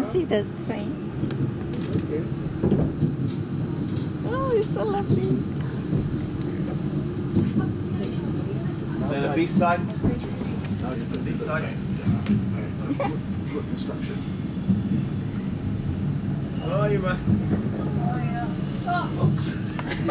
can see the train. Okay. Oh, it's so lovely. The beach side? No, the beach side. Good construction. Oh, you must. Oh, yeah. Oh. Oops.